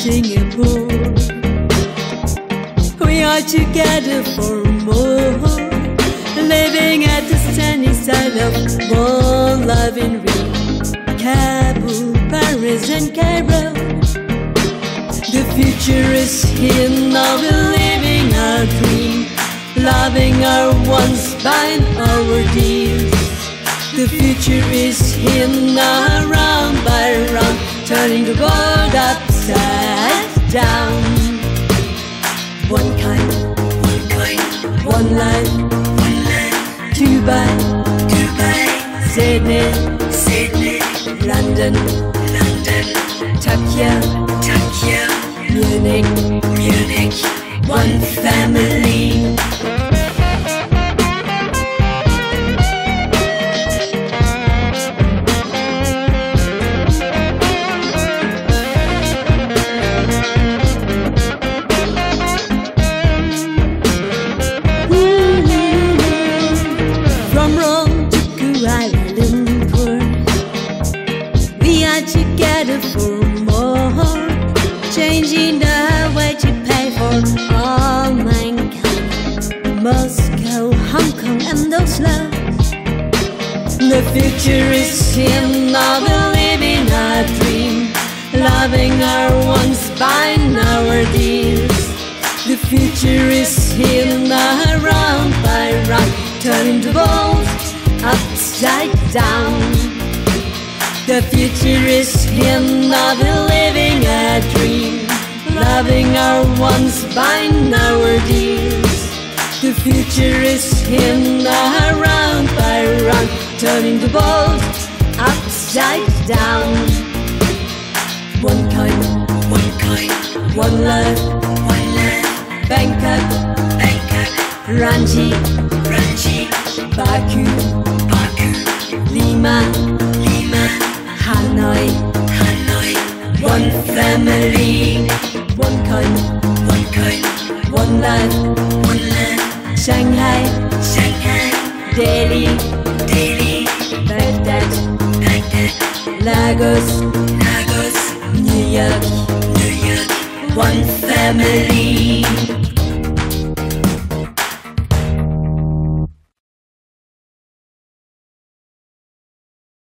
pushing it more. We are together for more, living at the sunny side of one love in Rio, Kabul, Paris and Cairo. The future is here now, we're living our dream, loving our wants, buying our deals. The future is here now, round by round, turning the world upside down. One kind, one life. Dubai, Sydney, London, Tokyo, Munich, one family. Together for more, changing the way to pay for all mankind. Moscow, Hong Kong and those loves. The future is here now, we're living our dream, loving our wants, buying our deals. The future is here now, round by round, turning the world upside down. The future is here now, we're living a dream, loving our wants, buying our deals. The future is here now, round by round, turning the world upside down. One kind, one life. Bangkok, Ranchi, Baku, Lima. Hanoi, one family. One coin, one life. Shanghai, Delhi, Baghdad, Lagos, New York, one family.